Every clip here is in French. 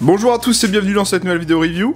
Bonjour à tous et bienvenue dans cette nouvelle vidéo review.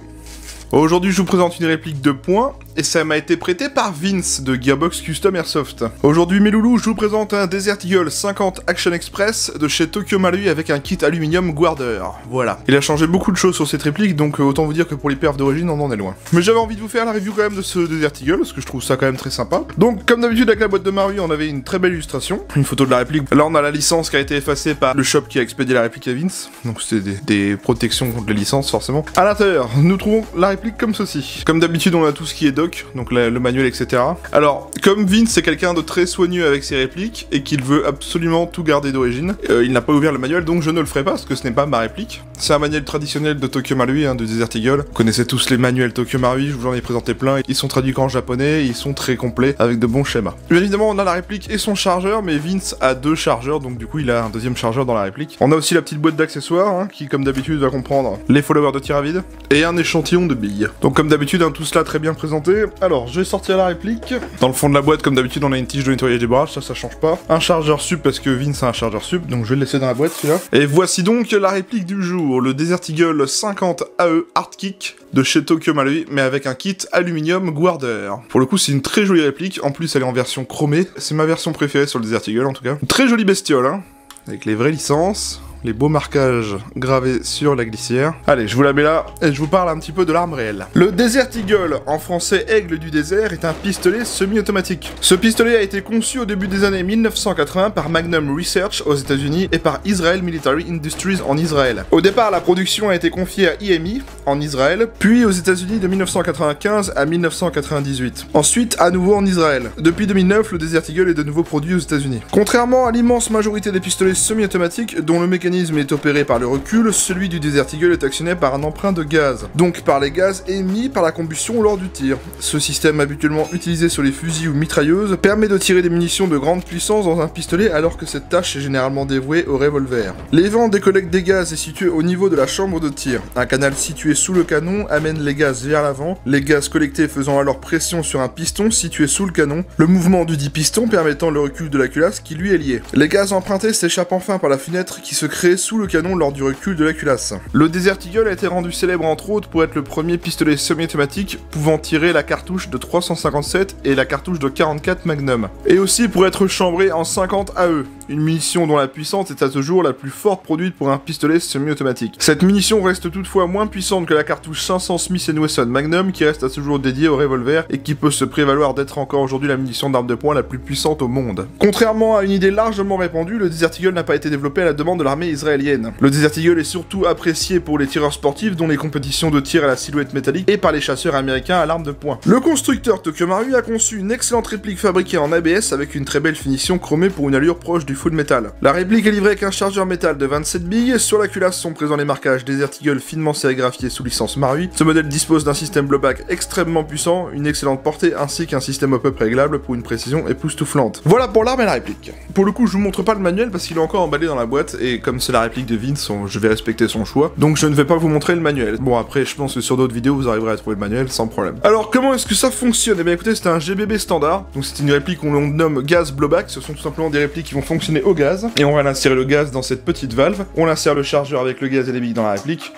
Aujourd'hui je vous présente une réplique de points et ça m'a été prêté par Vince de Gearbox Custom Airsoft. Aujourd'hui mes loulous, je vous présente un Desert Eagle 50 Action Express de chez Tokyo Marui avec un kit aluminium Guarder. Voilà. Il a changé beaucoup de choses sur cette réplique, donc autant vous dire que pour les perfs d'origine on en est loin. Mais j'avais envie de vous faire la review quand même de ce Desert Eagle parce que je trouve ça quand même très sympa. Donc comme d'habitude avec la boîte de Marui on avait une très belle illustration, une photo de la réplique. Là on a la licence qui a été effacée par le shop qui a expédié la réplique à Vince. Donc c'était des protections contre les licences forcément. À l'intérieur, nous trouvons la réplique comme ceci. Comme d'habitude on a tout ce qui est doc, donc le manuel etc. Alors comme Vince c'est quelqu'un de très soigneux avec ses répliques et qu'il veut absolument tout garder d'origine, il n'a pas ouvert le manuel donc je ne le ferai pas parce que ce n'est pas ma réplique. C'est un manuel traditionnel de Tokyo Marui, de Desert Eagle. Vous connaissez tous les manuels Tokyo Marui, je vous en ai présenté plein, ils sont traduits en japonais, et ils sont très complets avec de bons schémas. Bien évidemment on a la réplique et son chargeur, mais Vince a deux chargeurs donc du coup il a un deuxième chargeur dans la réplique. On a aussi la petite boîte d'accessoires qui comme d'habitude va comprendre les followers de tir à vide et un échantillon de billes. Donc comme d'habitude tout cela très bien présenté. Alors je vais sortir la réplique. Dans le fond de la boîte comme d'habitude on a une tige de nettoyage des barrages, ça change pas. Un chargeur sup parce que Vince a un chargeur sup, donc je vais le laisser dans la boîte celui-là. Et voici donc la réplique du jour, le Desert Eagle 50 AE Hardkick de chez Tokyo Marui, mais avec un kit aluminium Guarder. Pour le coup c'est une très jolie réplique, en plus elle est en version chromée, c'est ma version préférée sur le Desert Eagle en tout cas. Une très jolie bestiole avec les vraies licences. Les beaux marquages gravés sur la glissière. Allez, je vous la mets là et je vous parle un petit peu de l'arme réelle. Le Desert Eagle, en français Aigle du désert, est un pistolet semi-automatique. Ce pistolet a été conçu au début des années 1980 par Magnum Research aux États-Unis et par Israel Military Industries en Israël. Au départ, la production a été confiée à IMI en Israël, puis aux États-Unis de 1995 à 1998. Ensuite, à nouveau en Israël. Depuis 2009, le Desert Eagle est de nouveau produit aux États-Unis. Contrairement à l'immense majorité des pistolets semi-automatiques dont le mécanisme est opéré par le recul, celui du Desert Eagle est actionné par un emprunt de gaz, donc par les gaz émis par la combustion lors du tir. Ce système habituellement utilisé sur les fusils ou mitrailleuses permet de tirer des munitions de grande puissance dans un pistolet alors que cette tâche est généralement dévouée au revolver. L'évent des collectes des gaz est situé au niveau de la chambre de tir. Un canal situé sous le canon amène les gaz vers l'avant, les gaz collectés faisant alors pression sur un piston situé sous le canon, le mouvement du dit piston permettant le recul de la culasse qui lui est liée. Les gaz empruntés s'échappent enfin par la fenêtre qui se crée sous le canon lors du recul de la culasse. Le Desert Eagle a été rendu célèbre entre autres pour être le premier pistolet semi-automatique pouvant tirer la cartouche de 357 et la cartouche de 44 Magnum. Et aussi pour être chambré en 50 AE, une munition dont la puissance est à ce jour la plus forte produite pour un pistolet semi-automatique. Cette munition reste toutefois moins puissante que la cartouche 500 Smith & Wesson Magnum qui reste à ce jour dédiée au revolver et qui peut se prévaloir d'être encore aujourd'hui la munition d'arme de poing la plus puissante au monde. Contrairement à une idée largement répandue, le Desert Eagle n'a pas été développé à la demande de l'armée israélienne. Le Desert Eagle est surtout apprécié pour les tireurs sportifs dont les compétitions de tir à la silhouette métallique et par les chasseurs américains à l'arme de poing. Le constructeur Tokyo Marui a conçu une excellente réplique fabriquée en ABS avec une très belle finition chromée pour une allure proche du full metal. La réplique est livrée avec un chargeur métal de 27 billes, sur la culasse sont présents les marquages Desert Eagle finement sérigraphiés sous licence Marui. Ce modèle dispose d'un système blowback extrêmement puissant, une excellente portée ainsi qu'un système hop-up réglable pour une précision époustouflante. Voilà pour l'arme et la réplique. Pour le coup je vous montre pas le manuel parce qu'il est encore emballé dans la boîte et comme c'est la réplique de Vince, je vais respecter son choix, donc je ne vais pas vous montrer le manuel. Bon après, je pense que sur d'autres vidéos, vous arriverez à trouver le manuel sans problème. Alors comment est-ce que ça fonctionne? Eh bien écoutez, c'est un GBB standard, donc c'est une réplique qu'on nomme gaz blowback, ce sont tout simplement des répliques qui vont fonctionner au gaz, et on va insérer le gaz dans cette petite valve, on insère le chargeur avec le gaz et les billes dans la réplique,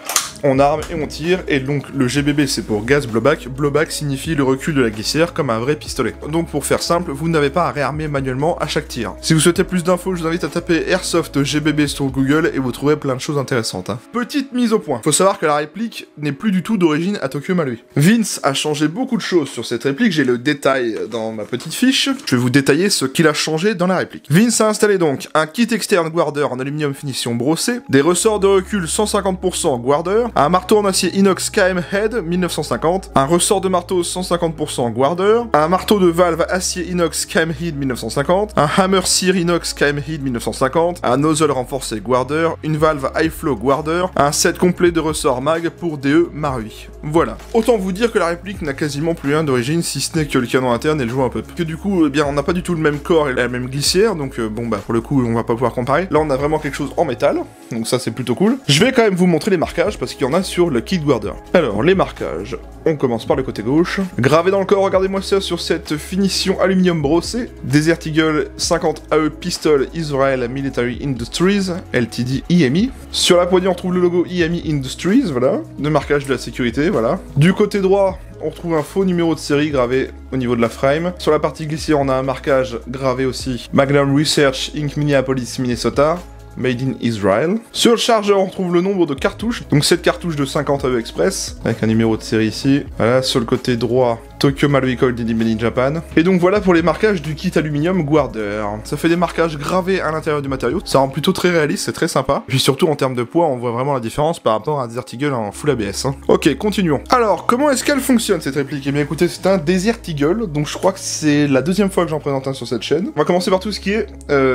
on arme et on tire, et donc le GBB c'est pour gaz blowback, blowback signifie le recul de la glissière comme un vrai pistolet. Donc pour faire simple, vous n'avez pas à réarmer manuellement à chaque tir. Si vous souhaitez plus d'infos, je vous invite à taper Airsoft GBB sur Google et vous trouverez plein de choses intéressantes. Petite mise au point, faut savoir que la réplique n'est plus du tout d'origine à Tokyo Marui. Vince a changé beaucoup de choses sur cette réplique, j'ai le détail dans ma petite fiche, je vais vous détailler ce qu'il a changé dans la réplique. Vince a installé donc un kit externe Guarder en aluminium finition brossée, des ressorts de recul 150% Guarder, un marteau en acier inox KM Head 1950, un ressort de marteau 150% Guarder, un marteau de valve acier inox KM Head 1950, un hammer sear inox KM Head 1950, un nozzle renforcé Guarder, une valve high flow Guarder, un set complet de ressorts mag pour DE Marui. Voilà. Autant vous dire que la réplique n'a quasiment plus rien d'origine si ce n'est que le canon interne et le joint up. Que du coup, eh bien, on n'a pas du tout le même corps et la même glissière, donc bon bah pour le coup on va pas pouvoir comparer. Là on a vraiment quelque chose en métal, donc ça c'est plutôt cool. Je vais quand même vous montrer les marquages parce que qu'il y en a sur le kit guarder. Alors, les marquages. On commence par le côté gauche. Gravé dans le corps, regardez-moi ça sur cette finition aluminium brossé. Desert Eagle 50 AE Pistol Israel Military Industries, LTD IMI. Sur la poignée, on retrouve le logo IMI Industries, voilà. Le marquage de la sécurité, voilà. Du côté droit, on retrouve un faux numéro de série gravé au niveau de la frame. Sur la partie glissée, on a un marquage gravé aussi. Magnum Research Inc. Minneapolis, Minnesota. Made in Israel. Sur le chargeur, on retrouve le nombre de cartouches. Donc 7 cartouches de 50 AE Express, avec un numéro de série ici. Voilà, sur le côté droit, Tokyo Marui Coil Made in Japan. Et donc voilà pour les marquages du kit aluminium Guarder. Ça fait des marquages gravés à l'intérieur du matériau. Ça rend plutôt très réaliste, c'est très sympa. Puis surtout en termes de poids, on voit vraiment la différence par rapport à un Desert Eagle en full ABS. Hein. Ok, continuons. Alors, comment est-ce qu'elle fonctionne cette réplique? Eh bien écoutez, c'est un Desert Eagle, donc je crois que c'est la deuxième fois que j'en présente un sur cette chaîne. On va commencer par tout ce qui est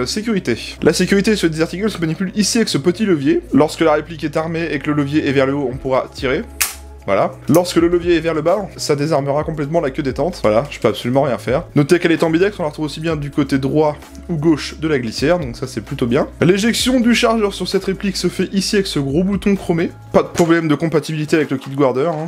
sécurité. La sécurité de ce Desert Eagle se manipule ici avec ce petit levier. Lorsque la réplique est armée et que le levier est vers le haut, on pourra tirer. Voilà. Lorsque le levier est vers le bas, ça désarmera complètement la queue détente. Voilà, je peux absolument rien faire. Notez qu'elle est ambidextre, on la retrouve aussi bien du côté droit ou gauche de la glissière, donc ça c'est plutôt bien. L'éjection du chargeur sur cette réplique se fait ici avec ce gros bouton chromé. Pas de problème de compatibilité avec le kit guarder, hein.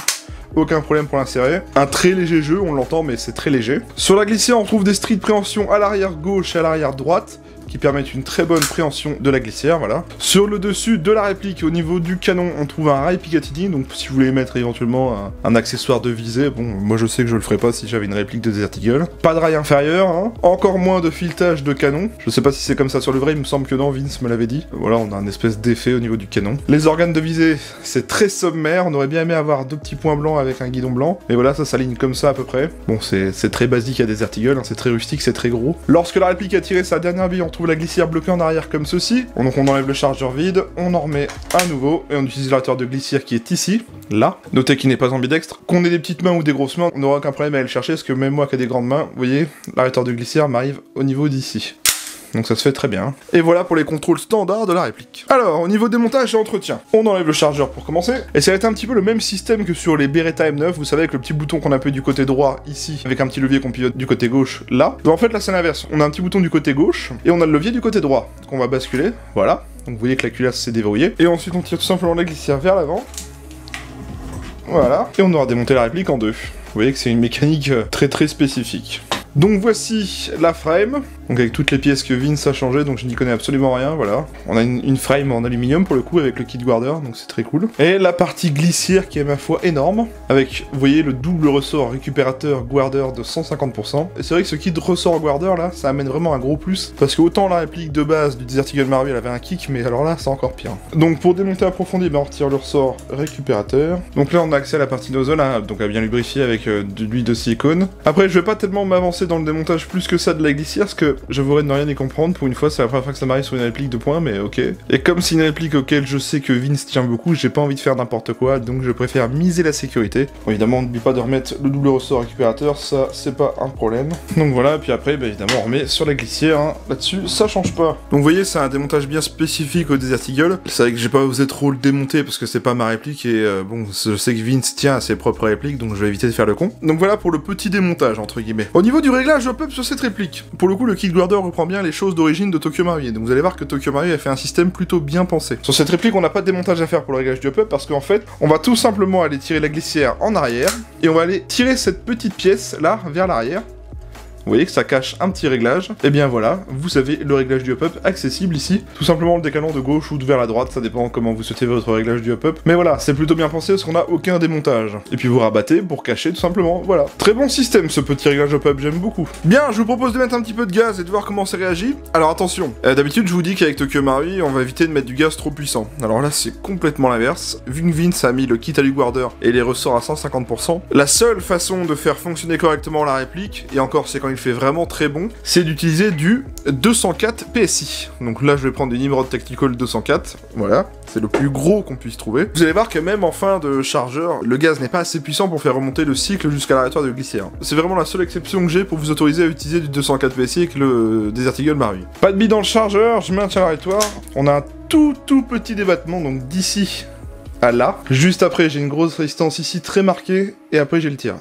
Aucun problème pour l'insérer. Un très léger jeu, on l'entend, mais c'est très léger. Sur la glissière, on retrouve des stries de préhension à l'arrière gauche et à l'arrière droite, qui permettent une très bonne préhension de la glissière, voilà. Sur le dessus de la réplique, au niveau du canon, on trouve un rail Picatinny, donc si vous voulez mettre éventuellement un accessoire de visée, bon, moi je sais que je le ferais pas si j'avais une réplique de Desert Eagle. Pas de rail inférieur, hein. Encore moins de filetage de canon. Je sais pas si c'est comme ça sur le vrai, il me semble que non, Vince me l'avait dit. Voilà, on a un espèce d'effet au niveau du canon. Les organes de visée, c'est très sommaire, on aurait bien aimé avoir deux petits points blancs avec un guidon blanc, mais voilà, ça s'aligne comme ça à peu près. Bon, c'est très basique à Desert Eagle, hein. C'est très rustique, c'est très gros. Lorsque la réplique a tiré sa dernière bille, on trouve la glissière bloquée en arrière comme ceci. Donc on enlève le chargeur vide, on en remet à nouveau et on utilise l'altérateur de glissière qui est ici, là. Notez qu'il n'est pas ambidextre. Qu'on ait des petites mains ou des grosses mains, on n'aura aucun problème à aller le chercher parce que même moi qui ai des grandes mains, vous voyez, l'altérateur de glissière m'arrive au niveau d'ici. Donc ça se fait très bien. Et voilà pour les contrôles standards de la réplique. Alors, au niveau démontage et entretien, on enlève le chargeur pour commencer. Et ça va être un petit peu le même système que sur les Beretta M9, vous savez, avec le petit bouton qu'on appuie du côté droit, ici, avec un petit levier qu'on pivote du côté gauche, là. Donc en fait, là, c'est l'inverse. On a un petit bouton du côté gauche, et on a le levier du côté droit, qu'on va basculer, voilà. Donc vous voyez que la culasse s'est déverrouillée. Et ensuite, on tire tout simplement la glissière vers l'avant. Voilà. Et on aura démonté la réplique en deux. Vous voyez que c'est une mécanique très très spécifique. Donc voici la frame, donc avec toutes les pièces que Vince a changées, donc je n'y connais absolument rien, voilà. On a une frame en aluminium pour le coup, avec le kit guarder, donc c'est très cool. Et la partie glissière qui est ma foi énorme, avec, vous voyez, le double ressort récupérateur guarder de 150%. Et c'est vrai que ce kit ressort guarder, là, ça amène vraiment un gros plus, parce que autant la réplique de base du Desert Eagle Marui, elle avait un kick, mais alors là, c'est encore pire. Donc pour démonter approfondi, ben, on retire le ressort récupérateur. Donc là, on a accès à la partie nozzle, hein, donc à bien lubrifier avec de l'huile de silicone. Après, je vais pas tellement m'avancer dans le démontage plus que ça de la glissière, parce que j'avouerai de ne rien y comprendre, pour une fois c'est la première fois que ça m'arrive sur une réplique de points, mais ok. Et comme c'est une réplique auquel je sais que Vince tient beaucoup, j'ai pas envie de faire n'importe quoi, donc je préfère miser la sécurité. Bon, évidemment, n'oublie pas de remettre le double ressort récupérateur, ça c'est pas un problème. Donc voilà, puis après, bah, évidemment, on remet sur la glissière, hein. Là-dessus, ça change pas. Donc vous voyez, c'est un démontage bien spécifique au Desert Eagle. C'est vrai que j'ai pas osé trop le démonter, parce que c'est pas ma réplique, et bon, je sais que Vince tient à ses propres répliques, donc je vais éviter de faire le con. Donc voilà pour le petit démontage, entre guillemets. Au niveau du réglage up sur cette réplique. Pour le coup, le kit guarder reprend bien les choses d'origine de Tokyo Marui. Donc vous allez voir que Tokyo Marui a fait un système plutôt bien pensé. Sur cette réplique, on n'a pas de démontage à faire pour le réglage du up parce qu'en fait, on va tout simplement aller tirer la glissière en arrière et on va aller tirer cette petite pièce là vers l'arrière. Vous voyez que ça cache un petit réglage. Et bien voilà, vous avez le réglage du hop-up accessible ici. Tout simplement le décalant de gauche ou de vers la droite, ça dépend comment vous souhaitez votre réglage du hop-up. Mais voilà, c'est plutôt bien pensé parce qu'on n'a aucun démontage. Et puis vous rabattez pour cacher tout simplement, voilà. Très bon système ce petit réglage hop-up, j'aime beaucoup. Bien, je vous propose de mettre un petit peu de gaz et de voir comment ça réagit. Alors attention, d'habitude je vous dis qu'avec Tokyo Marui, on va éviter de mettre du gaz trop puissant. Alors là c'est complètement l'inverse. Vu que Vince a mis le kit AluGuarder et les ressorts à 150%, la seule façon de faire fonctionner correctement la réplique, et encore c'est quand il fait vraiment très bon, c'est d'utiliser du 204 PSI. Donc là, je vais prendre du Nimrod Tactical 204. Voilà, c'est le plus gros qu'on puisse trouver. Vous allez voir que même en fin de chargeur, le gaz n'est pas assez puissant pour faire remonter le cycle jusqu'à l'arrêtoire de glissière. C'est vraiment la seule exception que j'ai pour vous autoriser à utiliser du 204 PSI avec le Desert Eagle Marui. Pas de bille dans le chargeur, je maintiens l'arrêtoire. On a un tout petit débattement, donc d'ici à là. Juste après, j'ai une grosse résistance ici très marquée, et après j'ai le tir.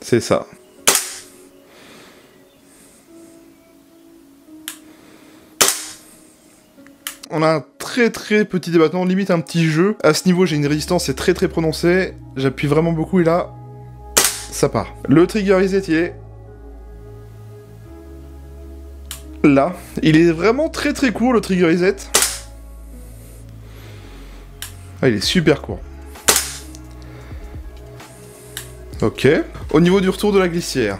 C'est ça. On a un très très petit débattement, limite un petit jeu. À ce niveau, j'ai une résistance, c'est très très prononcée. J'appuie vraiment beaucoup et là, ça part. Le trigger reset, il est là. Il est vraiment très très court, le trigger reset. Ah, il est super court. Ok. Au niveau du retour de la glissière.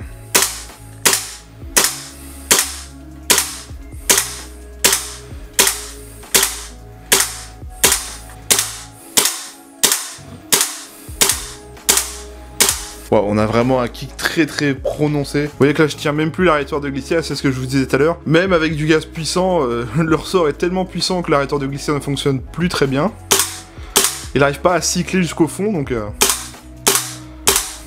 Wow, on a vraiment un kick très très prononcé. Vous voyez que là je tiens même plus l'arrêteur de glissière, c'est ce que je vous disais tout à l'heure. Même avec du gaz puissant, le ressort est tellement puissant que l'arrêteur de glissière ne fonctionne plus très bien. Il n'arrive pas à cycler jusqu'au fond, donc...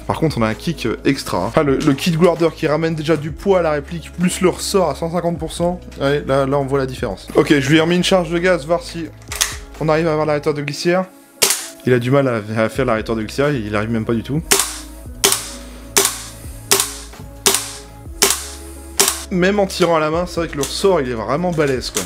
Par contre on a un kick extra. Hein. Ah, le kit guarder qui ramène déjà du poids à la réplique, plus le ressort à 150%. Allez, là on voit la différence. Ok, je lui ai remis une charge de gaz, voir si on arrive à avoir l'arrêteur de glissière. Il a du mal à faire l'arrêteur de glissière, il n'arrive même pas du tout. Même en tirant à la main, c'est vrai que le ressort il est vraiment balèze quoi.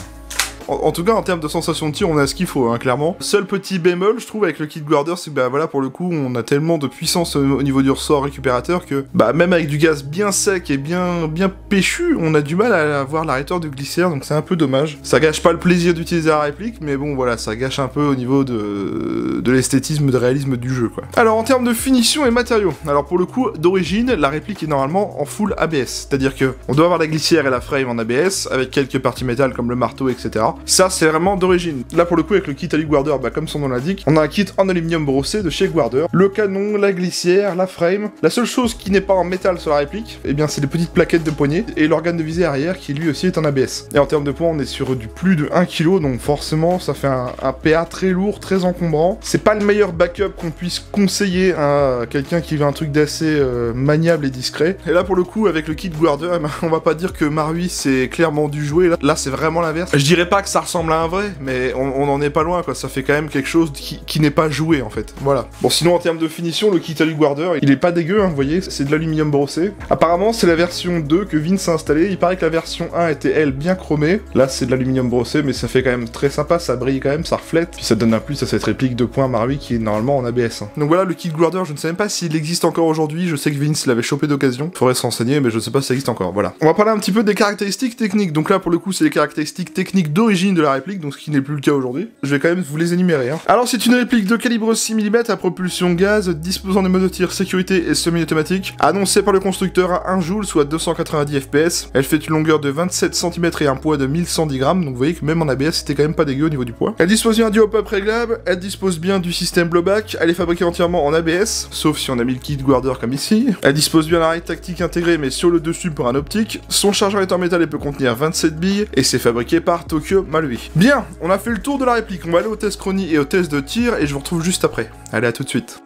En tout cas, en termes de sensation de tir, on a ce qu'il faut, hein, clairement. Seul petit bémol, je trouve, avec le kit guarder, c'est que bah, voilà, pour le coup, on a tellement de puissance au niveau du ressort récupérateur que bah, même avec du gaz bien sec et bien péchu, on a du mal à avoir l'arrêteur de glissière, donc c'est un peu dommage. Ça gâche pas le plaisir d'utiliser la réplique, mais bon, voilà, ça gâche un peu au niveau de l'esthétisme, de réalisme du jeu, quoi. Alors, en termes de finition et matériaux, alors pour le coup, d'origine, la réplique est normalement en full ABS, c'est-à-dire que on doit avoir la glissière et la frame en ABS, avec quelques parties métal comme le marteau, etc. Ça, c'est vraiment d'origine. Là, pour le coup, avec le kit Alu Guarder, bah, comme son nom l'indique, on a un kit en aluminium brossé de chez Guarder. Le canon, la glissière, la frame. La seule chose qui n'est pas en métal sur la réplique, eh bien, c'est les petites plaquettes de poignée et l'organe de visée arrière qui, lui aussi, est en ABS. Et en termes de poids, on est sur du plus de 1 kg, donc forcément, ça fait un PA très lourd, très encombrant. C'est pas le meilleur backup qu'on puisse conseiller à quelqu'un qui veut un truc d'assez maniable et discret. Et là, pour le coup, avec le kit Guarder, eh ben, on va pas dire que Marui, c'est clairement du jouet. Là, c'est vraiment l'inverse. Je dirais pas que ça ressemble à un vrai, mais on en est pas loin quoi, ça fait quand même quelque chose qui n'est pas joué en fait, voilà. Bon sinon en termes de finition, le kit Alu Guarder, il est pas dégueu, hein, vous voyez, c'est de l'aluminium brossé. Apparemment c'est la version 2 que Vince a installée, il paraît que la version 1 était elle bien chromée, là c'est de l'aluminium brossé mais ça fait quand même très sympa, ça brille quand même, ça reflète, puis ça donne un plus à cette réplique de points Marui qui est normalement en ABS. Hein. Donc voilà le kit Guarder, je ne sais même pas s'il existe encore aujourd'hui, je sais que Vince l'avait chopé d'occasion, faudrait se renseigner mais je sais pas si ça existe encore, voilà. On va parler un petit peu des caractéristiques techniques, donc là pour le coup c'est les caractéristiques techniques d'origine de la réplique, donc ce qui n'est plus le cas aujourd'hui. Je vais quand même vous les énumérer. Hein. Alors c'est une réplique de calibre 6 mm à propulsion gaz, disposant des modes de tir sécurité et semi-automatique, annoncée par le constructeur à 1 joule, soit 290 fps. Elle fait une longueur de 27 cm et un poids de 1110 grammes, donc vous voyez que même en ABS c'était quand même pas dégueu au niveau du poids. Elle dispose d'un duo-pop réglable, elle dispose bien du système blowback, elle est fabriquée entièrement en ABS, sauf si on a mis le kit Guarder comme ici. Elle dispose bien d'un arrêt tactique intégré mais sur le dessus pour un optique. Son chargeur est en métal et peut contenir 27 billes, et c'est fabriqué par Tokyo Marui. Bien, on a fait le tour de la réplique, on va aller au test chrony et au test de tir et je vous retrouve juste après. Allez, à tout de suite.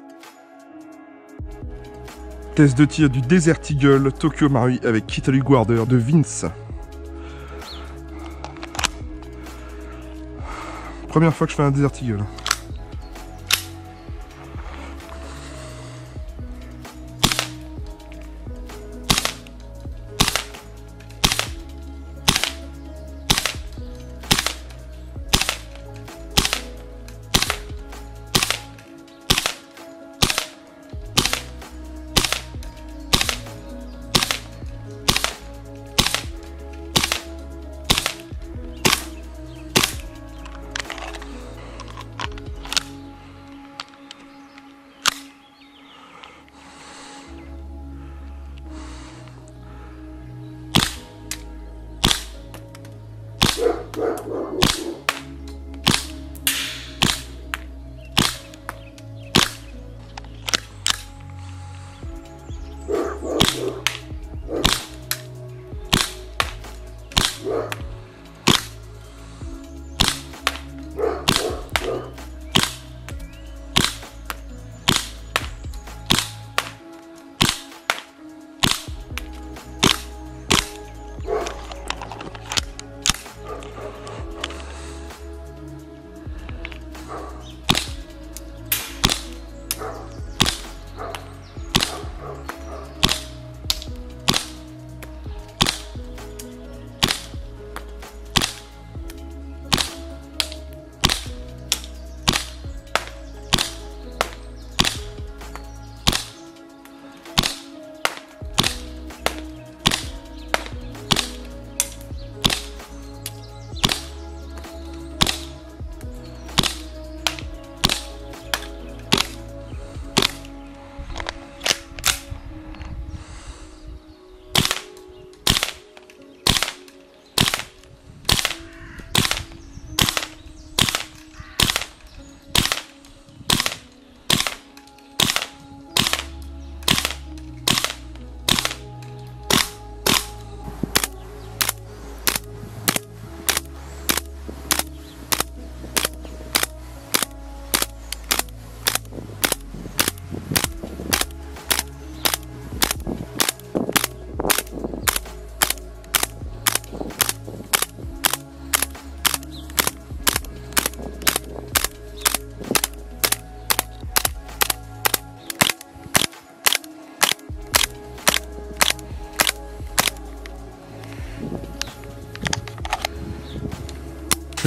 Test de tir du Desert Eagle Tokyo Marui avec kit Alu Guarder de Vince. Première fois que je fais un Desert Eagle.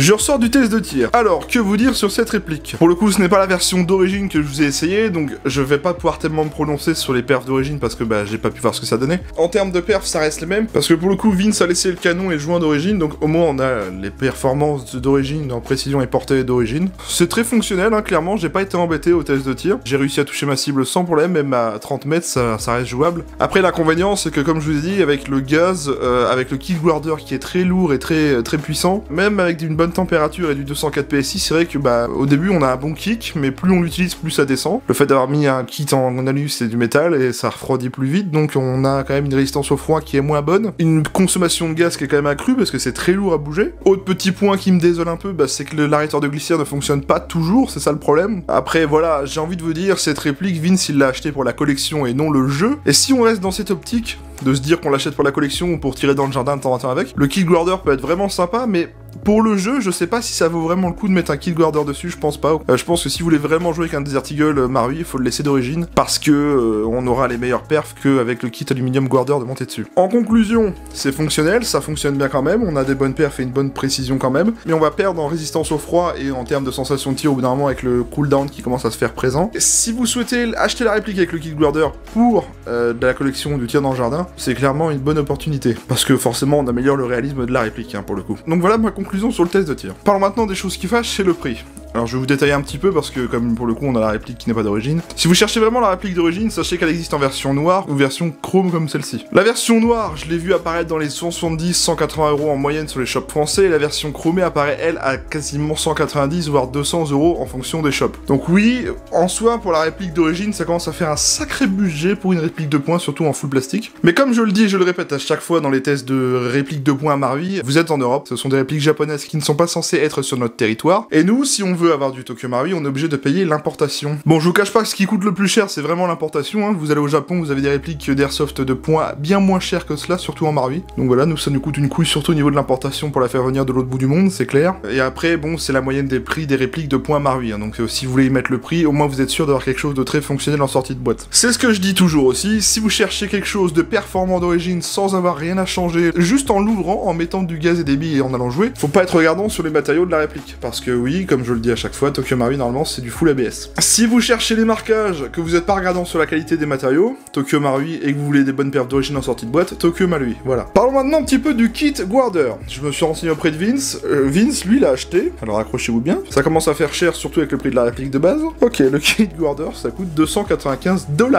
Je ressors du test de tir. Alors, que vous dire sur cette réplique? Pour le coup, ce n'est pas la version d'origine que je vous ai essayé, donc je vais pas pouvoir tellement me prononcer sur les perfs d'origine parce que bah j'ai pas pu voir ce que ça donnait. En termes de perfs, ça reste les mêmes, parce que pour le coup, Vince a laissé le canon et le joint d'origine, donc au moins on a les performances d'origine en précision et portée d'origine. C'est très fonctionnel, hein, clairement, j'ai pas été embêté au test de tir. J'ai réussi à toucher ma cible sans problème, même à 30 mètres, ça reste jouable. Après, l'inconvénient, c'est que comme je vous ai dit, avec le gaz, avec le kick guarder qui est très lourd et très puissant, même avec une bonne température et du 204 PSI, c'est vrai que bah au début on a un bon kick, mais plus on l'utilise, plus ça descend. Le fait d'avoir mis un kit en alu, c'est du métal et ça refroidit plus vite, donc on a quand même une résistance au froid qui est moins bonne, une consommation de gaz qui est quand même accrue parce que c'est très lourd à bouger. Autre petit point qui me désole un peu, bah, c'est que l'arrêteur de glissière ne fonctionne pas toujours, c'est ça le problème. Après voilà, j'ai envie de vous dire, cette réplique, Vince il l'a acheté pour la collection et non le jeu, et si on reste dans cette optique de se dire qu'on l'achète pour la collection ou pour tirer dans le jardin de temps en temps avec, le kick guarder peut être vraiment sympa, mais pour le jeu, je sais pas si ça vaut vraiment le coup de mettre un kick guarder dessus, je pense pas. Je pense que si vous voulez vraiment jouer avec un Desert Eagle Marui, il faut le laisser d'origine, parce que on aura les meilleurs perfs qu'avec le kit aluminium guarder de monter dessus. En conclusion, c'est fonctionnel, ça fonctionne bien quand même, on a des bonnes perfs et une bonne précision quand même, mais on va perdre en résistance au froid et en termes de sensation de tir au bout d'un moment avec le cooldown qui commence à se faire présent. Et si vous souhaitez acheter la réplique avec le kit guarder pour de la collection du tir dans le jardin, c'est clairement une bonne opportunité, parce que forcément on améliore le réalisme de la réplique, hein, pour le coup. Donc voilà ma conclusion sur le test de tir. Parlons maintenant des choses qui fâchent, c'est le prix. Alors je vais vous détailler un petit peu parce que comme pour le coup on a la réplique qui n'est pas d'origine. Si vous cherchez vraiment la réplique d'origine, sachez qu'elle existe en version noire ou version chrome comme celle-ci. La version noire, je l'ai vue apparaître dans les 170-180 € en moyenne sur les shops français, et la version chromée apparaît elle à quasiment 190 voire 200 € en fonction des shops. Donc oui, en soi pour la réplique d'origine ça commence à faire un sacré budget pour une réplique de points, surtout en full plastique. Mais comme je le dis et je le répète à chaque fois dans les tests de réplique de points à Marui, vous êtes en Europe, ce sont des répliques japonaises qui ne sont pas censées être sur notre territoire, et nous si on veut avoir du Tokyo Marui, on est obligé de payer l'importation. Bon, je vous cache pas que ce qui coûte le plus cher, c'est vraiment l'importation, hein. Vous allez au Japon, vous avez des répliques d'airsoft de points bien moins chères que cela, surtout en Marui. Donc voilà, nous ça nous coûte une couille, surtout au niveau de l'importation pour la faire venir de l'autre bout du monde, c'est clair. Et après, bon, c'est la moyenne des prix des répliques de points Marui, hein. Donc si vous voulez y mettre le prix, au moins vous êtes sûr d'avoir quelque chose de très fonctionnel en sortie de boîte. C'est ce que je dis toujours aussi, si vous cherchez quelque chose de performant d'origine sans avoir rien à changer, juste en l'ouvrant, en mettant du gaz et des billes et en allant jouer, faut pas être regardant sur les matériaux de la réplique. Parce que oui, comme je le dis à chaque fois, Tokyo Marui normalement c'est du full ABS. Si vous cherchez les marquages, que vous êtes pas regardant sur la qualité des matériaux, Tokyo Marui, et que vous voulez des bonnes perfs d'origine en sortie de boîte, Tokyo Marui, voilà. Parlons maintenant un petit peu du kit Guarder. Je me suis renseigné auprès de Vince, Vince lui l'a acheté, alors accrochez-vous bien, ça commence à faire cher surtout avec le prix de la réplique de base. Ok, le kit Guarder ça coûte 295 $.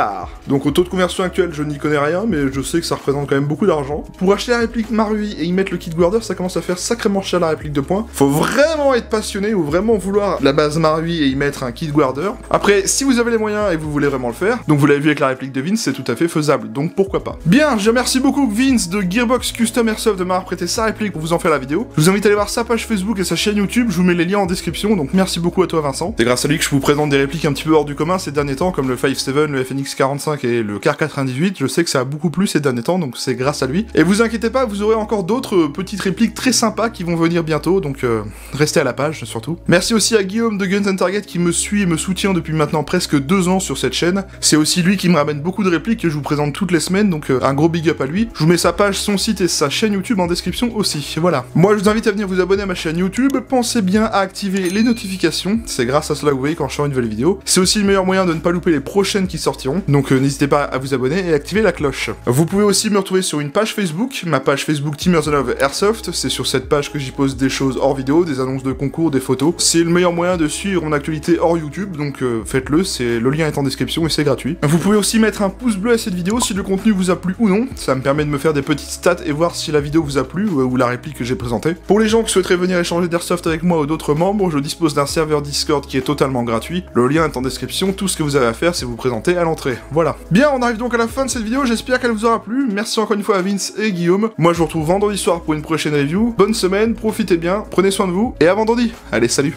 Donc au taux de conversion actuel je n'y connais rien, mais je sais que ça représente quand même beaucoup d'argent. Pour acheter la réplique Marui et y mettre le kit Guarder, ça commence à faire sacrément cher la réplique de points. Faut vraiment être passionné ou vraiment vouloir la base Marui et y mettre un kit guarder. Après, si vous avez les moyens et vous voulez vraiment le faire, donc vous l'avez vu avec la réplique de Vince, c'est tout à fait faisable, donc pourquoi pas. Bien, je remercie beaucoup Vince de Gearbox Custom Airsoft de m'avoir prêté sa réplique pour vous en faire la vidéo. Je vous invite à aller voir sa page Facebook et sa chaîne YouTube, je vous mets les liens en description, donc merci beaucoup à toi Vincent. C'est grâce à lui que je vous présente des répliques un petit peu hors du commun ces derniers temps, comme le 5.7, le FNX 45 et le Car 98, je sais que ça a beaucoup plu ces derniers temps, donc c'est grâce à lui. Et vous inquiétez pas, vous aurez encore d'autres petites répliques très sympas qui vont venir bientôt, donc restez à la page surtout. Merci aussi à Guillaume de Guns and Target qui me suit et me soutient depuis maintenant presque 2 ans sur cette chaîne. C'est aussi lui qui me ramène beaucoup de répliques que je vous présente toutes les semaines, donc un gros big up à lui. Je vous mets sa page, son site et sa chaîne YouTube en description aussi, voilà. Moi je vous invite à venir vous abonner à ma chaîne YouTube, pensez bien à activer les notifications, c'est grâce à cela que vous voyez quand je sors une nouvelle vidéo. C'est aussi le meilleur moyen de ne pas louper les prochaines qui sortiront, donc n'hésitez pas à vous abonner et activer la cloche. Vous pouvez aussi me retrouver sur une page Facebook, ma page Facebook Team Earth Airsoft, c'est sur cette page que j'y pose des choses hors vidéo, des annonces de concours, des photos. C'est le meilleur moyen de suivre mon actualité hors YouTube, donc faites-le, le lien est en description et c'est gratuit. Vous pouvez aussi mettre un pouce bleu à cette vidéo si le contenu vous a plu ou non, ça me permet de me faire des petites stats et voir si la vidéo vous a plu ou la réplique que j'ai présentée. Pour les gens qui souhaiteraient venir échanger d'Airsoft avec moi ou d'autres membres, je dispose d'un serveur Discord qui est totalement gratuit, le lien est en description, tout ce que vous avez à faire c'est vous présenter à l'entrée, voilà. Bien, on arrive donc à la fin de cette vidéo, j'espère qu'elle vous aura plu, merci encore une fois à Vince et Guillaume, moi je vous retrouve vendredi soir pour une prochaine review, bonne semaine, profitez bien, prenez soin de vous et à vendredi. Allez, salut!